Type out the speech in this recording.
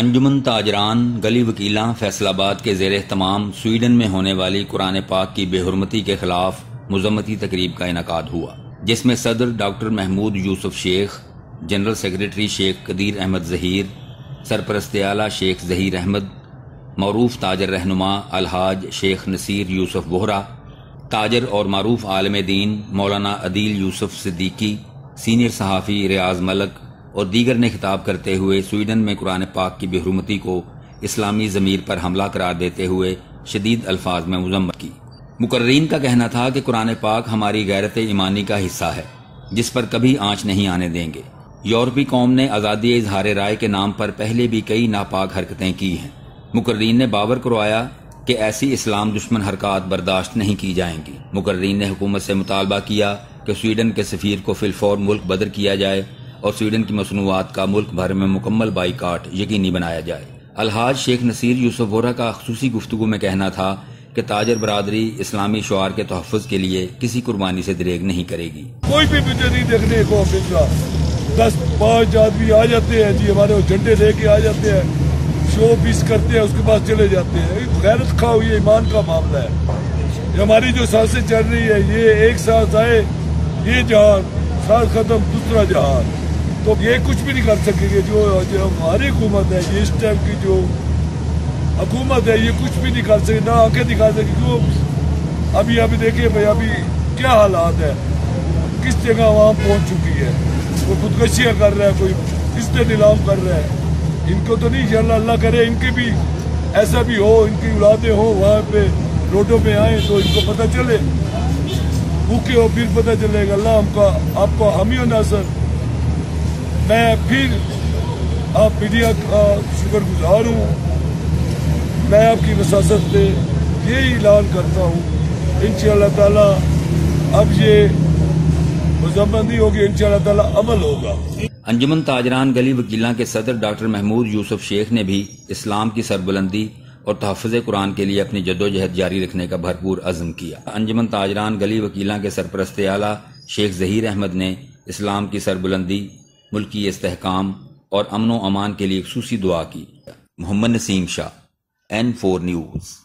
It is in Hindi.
अंजुमन ताजरान गली वकीला फैसलाबाद के ज़ेरे तमाम स्वीडन में होने वाली कुरान पाक की बेहुरमती के खिलाफ मुज़म्मती तकरीब का इनकाद हुआ, जिसमें सदर doctor Mahmood Yusuf Sheikh, general secretary Sheikh Qadir Ahmed Zaheer, सरपरस्त आला शेख जहीर अहमद, मरूफ ताजर रहनुमा अलहाज शेख नसीर यूसुफ बोहरा, ताजर और मरूफ आलम दीन मौलाना अदील यूसुफ सिद्दीकी, सीनियर सहाफ़ी रियाज मलक और दीगर ने खिताब करते हुए स्वीडन में कुरान पाक की बेहुरमती को इस्लामी ज़मीर पर हमला करार देते हुए शदीद अल्फाज में मुज़म्मत की। मुकर्रीन का कहना था कि कुरान पाक हमारी गैरत ईमानी का हिस्सा है, जिस पर कभी आँच नहीं आने देंगे। यूरोपी कौम ने आज़ादी इजहार राय के नाम पर पहले भी कई नापाक हरकतें की हैं। मुकर्रीन ने बावर करवाया कि ऐसी इस्लाम दुश्मन हरकत बर्दाश्त नहीं की जाएंगी। मुकर्रीन ने हुकूमत से मुतालबा किया कि स्वीडन के सफ़ीर को फिलफौर मुल्क बदर किया जाए और स्वीडन की मसनूआत का मुल्क भर में मुकम्मल बाईकाट यकीनी बनाया जाए। अलहाज शेख नसीर यूसुफ बोहरा का ख़ुसूसी गुफ्तगू में कहना था कि ताजर बरादरी इस्लामी शुआर के तहफ़्फ़ुज़ के लिए किसी कुर्बानी से दरेग नहीं करेगी। कोई भी नहीं देखने को मिलता, 10-5 आदमी आ जाते हैं जी, हमारे झंडे लेके आ जाते हैं, शो पीस करते हैं, उसके बाद चले जाते हैं। गैरत खाओ, ये ईमान का मामला है। हमारी जो सांसें चल रही है, ये एक सांस आए ये जहान, सांस खत्म दूसरा जहान, तो ये कुछ भी नहीं कर सकेंगे। जो हमारी हुकूमत है, ये इस टाइम की जो हुकूमत है, ये कुछ भी नहीं कर सके, ना आंखें दिखा सके। क्यों अभी अभी देखिए भाई, अभी क्या हालात है, किस जगह वहाँ पहुँच चुकी है। कोई खुदकशियाँ कर रहा है, कोई किसने नीलाम कर रहा है। इनको तो नहीं, अल्लाह करे इनके भी ऐसा भी हो, इनकी औलादें हो वहाँ पे रोडों पे आए तो इनको पता चले, भूखे हो फिर पता चलेगा। अल्लाह हमका आपका हामी हो नासर। मैं फिर आप मीडिया का शुक्रगुजार हूँ, मैं आपकी वसासत पे यही ऐलान करता हूँ, इंशाअल्लाह ताला अब ये मुज़म्मती होगी, इंशाअल्लाह ताला अमल होगा। अंजुमन ताजरान गली वकीला के सदर डॉक्टर महमूद यूसुफ शेख ने भी इस्लाम की सरबुलंदी और तहफ़्फ़ुज़ कुरान के लिए अपनी जद्दोजहद जारी रखने का भरपूर अज़्म किया। अंजुमन ताजरान गली वकीला के सरपरस्त आला शेख जहीर अहमद ने इस्लाम की सरबुलंदी, मुल्की इस्तेहकाम और अमन व अमान के लिए एक ख़ुसूसी दुआ की। Mohammed Naseem Shah, N4 News।